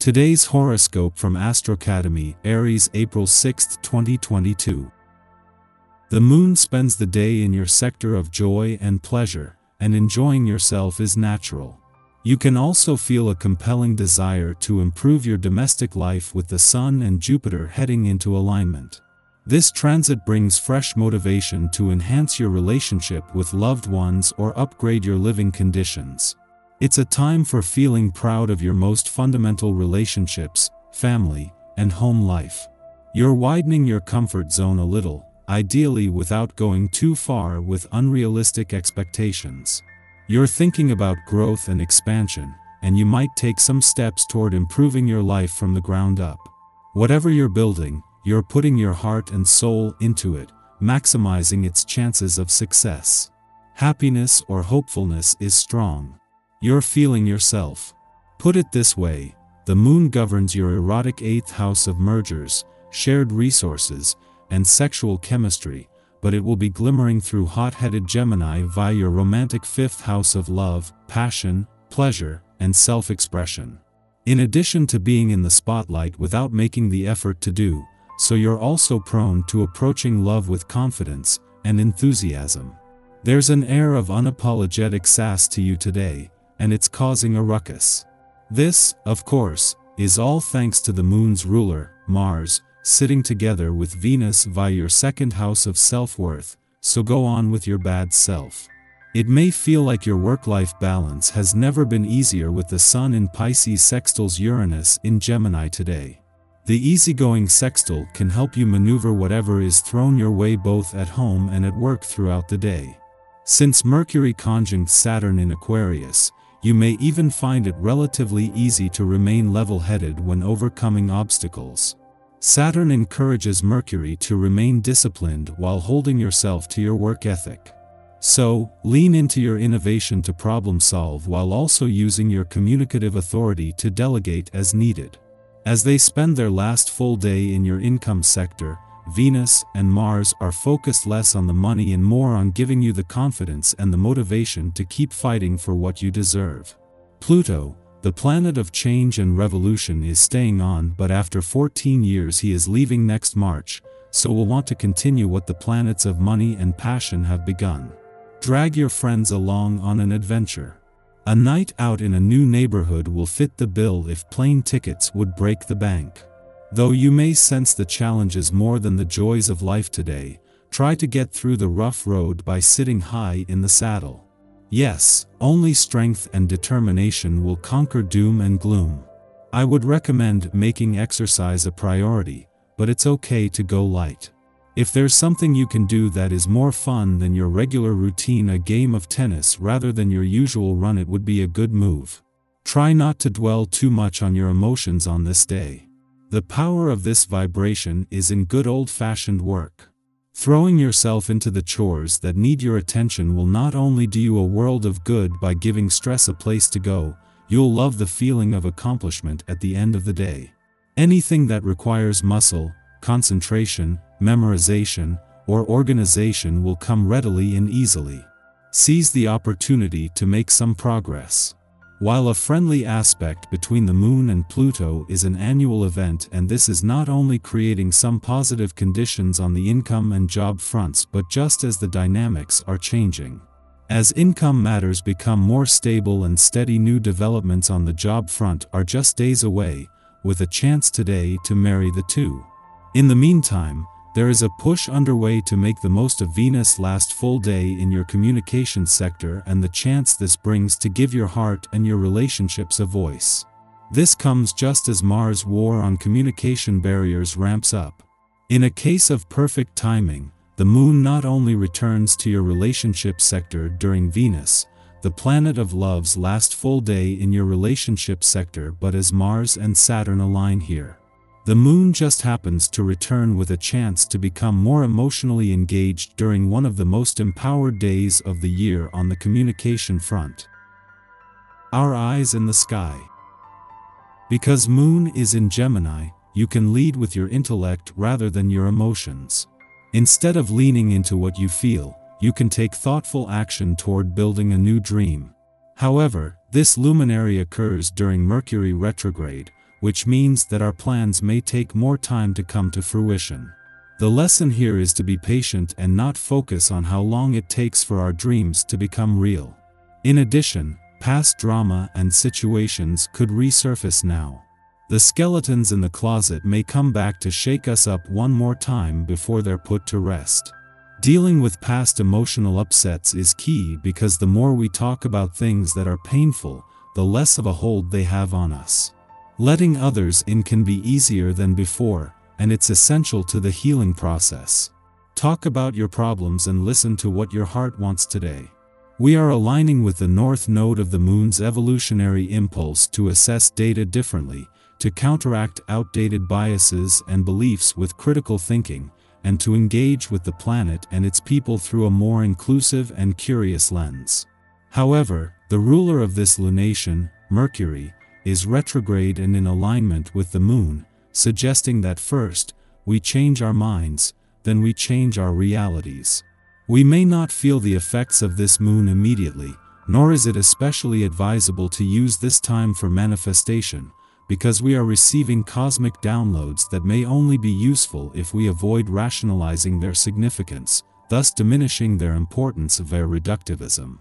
Today's horoscope from Astro Academy, Aries, April 6, 2022. The moon spends the day in your sector of joy and pleasure, and enjoying yourself is natural. You can also feel a compelling desire to improve your domestic life with the Sun and Jupiter heading into alignment. This transit brings fresh motivation to enhance your relationship with loved ones or upgrade your living conditions. It's a time for feeling proud of your most fundamental relationships, family, and home life. You're widening your comfort zone a little, ideally without going too far with unrealistic expectations. You're thinking about growth and expansion, and you might take some steps toward improving your life from the ground up. Whatever you're building, you're putting your heart and soul into it, maximizing its chances of success. Happiness or hopefulness is strong. You're feeling yourself. Put it this way, the moon governs your erotic eighth house of mergers, shared resources, and sexual chemistry, but it will be glimmering through hot-headed Gemini via your romantic fifth house of love, passion, pleasure, and self-expression. In addition to being in the spotlight without making the effort to do, so you're also prone to approaching love with confidence and enthusiasm. There's an air of unapologetic sass to you today, and it's causing a ruckus. This, of course, is all thanks to the moon's ruler, Mars, sitting together with Venus via your second house of self-worth, so go on with your bad self. It may feel like your work-life balance has never been easier with the Sun in Pisces sextiles Uranus in Gemini today. The easygoing sextile can help you maneuver whatever is thrown your way both at home and at work throughout the day. Since Mercury conjuncts Saturn in Aquarius, you may even find it relatively easy to remain level-headed when overcoming obstacles. Saturn encourages Mercury to remain disciplined while holding yourself to your work ethic. So, lean into your innovation to problem-solve while also using your communicative authority to delegate as needed. As they spend their last full day in your income sector, Venus and Mars are focused less on the money and more on giving you the confidence and the motivation to keep fighting for what you deserve. Pluto, the planet of change and revolution, is staying on, but after 14 years he is leaving next March, so we'll want to continue what the planets of money and passion have begun. Drag your friends along on an adventure. A night out in a new neighborhood will fit the bill if plane tickets would break the bank. Though you may sense the challenges more than the joys of life today, try to get through the rough road by sitting high in the saddle. Yes, only strength and determination will conquer doom and gloom. I would recommend making exercise a priority, but it's okay to go light. If there's something you can do that is more fun than your regular routine, a game of tennis rather than your usual run, it would be a good move. Try not to dwell too much on your emotions on this day. The power of this vibration is in good old-fashioned work. Throwing yourself into the chores that need your attention will not only do you a world of good by giving stress a place to go, you'll love the feeling of accomplishment at the end of the day. Anything that requires muscle, concentration, memorization, or organization will come readily and easily. Seize the opportunity to make some progress. While a friendly aspect between the Moon and Pluto is an annual event, and this is not only creating some positive conditions on the income and job fronts, but just as the dynamics are changing. As income matters become more stable and steady, new developments on the job front are just days away, with a chance today to marry the two. In the meantime, there is a push underway to make the most of Venus' last full day in your communication sector and the chance this brings to give your heart and your relationships a voice. This comes just as Mars' war on communication barriers ramps up. In a case of perfect timing, the Moon not only returns to your relationship sector during Venus, the planet of love's last full day in your relationship sector, but as Mars and Saturn align here. The Moon just happens to return with a chance to become more emotionally engaged during one of the most empowered days of the year on the communication front. Our eyes in the sky. Because Moon is in Gemini, you can lead with your intellect rather than your emotions. Instead of leaning into what you feel, you can take thoughtful action toward building a new dream. However, this luminary occurs during Mercury retrograde, which means that our plans may take more time to come to fruition. The lesson here is to be patient and not focus on how long it takes for our dreams to become real. In addition, past drama and situations could resurface now. The skeletons in the closet may come back to shake us up one more time before they're put to rest. Dealing with past emotional upsets is key because the more we talk about things that are painful, the less of a hold they have on us. Letting others in can be easier than before, and it's essential to the healing process. Talk about your problems and listen to what your heart wants today. We are aligning with the North Node of the Moon's evolutionary impulse to assess data differently, to counteract outdated biases and beliefs with critical thinking, and to engage with the planet and its people through a more inclusive and curious lens. However, the ruler of this lunation, Mercury, is retrograde and in alignment with the Moon, suggesting that first, we change our minds, then we change our realities. We may not feel the effects of this Moon immediately, nor is it especially advisable to use this time for manifestation, because we are receiving cosmic downloads that may only be useful if we avoid rationalizing their significance, thus diminishing their importance via reductivism.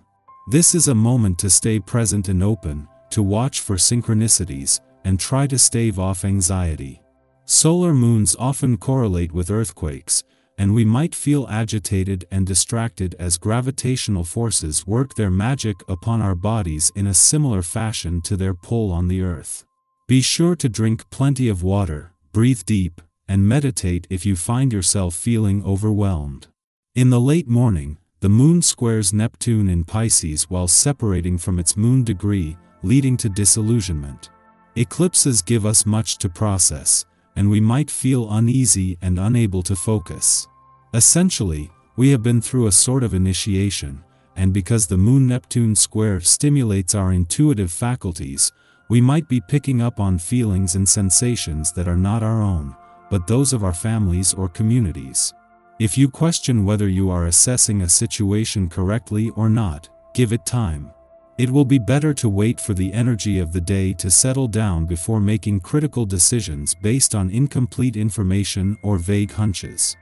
This is a moment to stay present and open, to watch for synchronicities, and try to stave off anxiety. Solar moons often correlate with earthquakes, and we might feel agitated and distracted as gravitational forces work their magic upon our bodies in a similar fashion to their pull on the Earth. Be sure to drink plenty of water, breathe deep, and meditate if you find yourself feeling overwhelmed. In the late morning, the Moon squares Neptune in Pisces while separating from its Moon degree, leading to disillusionment. Eclipses give us much to process, and we might feel uneasy and unable to focus. Essentially, we have been through a sort of initiation, and because the Moon-Neptune square stimulates our intuitive faculties, we might be picking up on feelings and sensations that are not our own, but those of our families or communities. If you question whether you are assessing a situation correctly or not, give it time. It will be better to wait for the energy of the day to settle down before making critical decisions based on incomplete information or vague hunches.